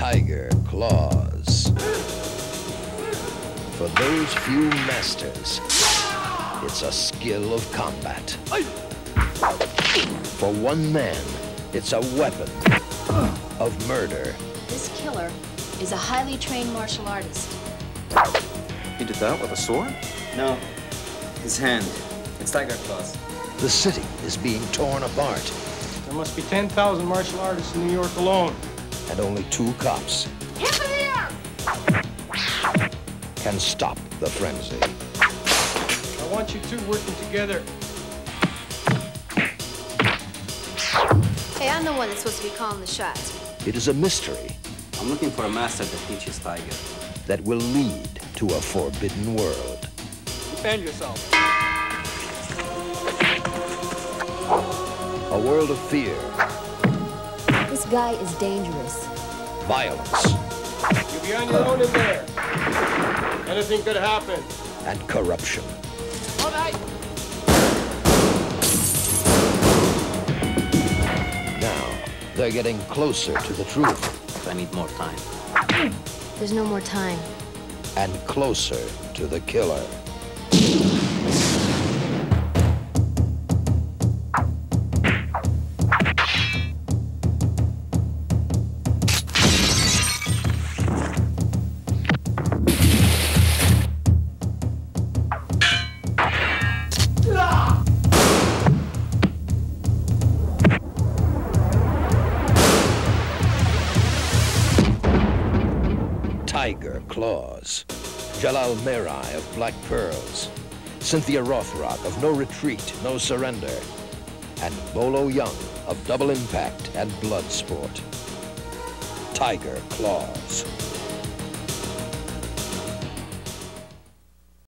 Tiger Claws. For those few masters, it's a skill of combat. For one man, it's a weapon of murder. This killer is a highly trained martial artist. He did that with a sword? No, his hand. It's Tiger Claws. The city is being torn apart. There must be 10,000 martial artists in New York alone. And only two cops can stop the frenzy. I want you two working together. Hey, I'm the one that's supposed to be calling the shots. It is a mystery. I'm looking for a master that teaches Tiger. That will lead to a forbidden world. Defend yourself. A world of fear. This guy is dangerous. Violence. You'll be on your own in there. Anything could happen. And corruption. All right. Now, they're getting closer to the truth. I need more time. There's no more time. And closer to the killer. Tiger Claws, Jalal Merhi of Black Pearls, Cynthia Rothrock of No Retreat, No Surrender, and Bolo Yeung of Double Impact and Bloodsport. Tiger Claws.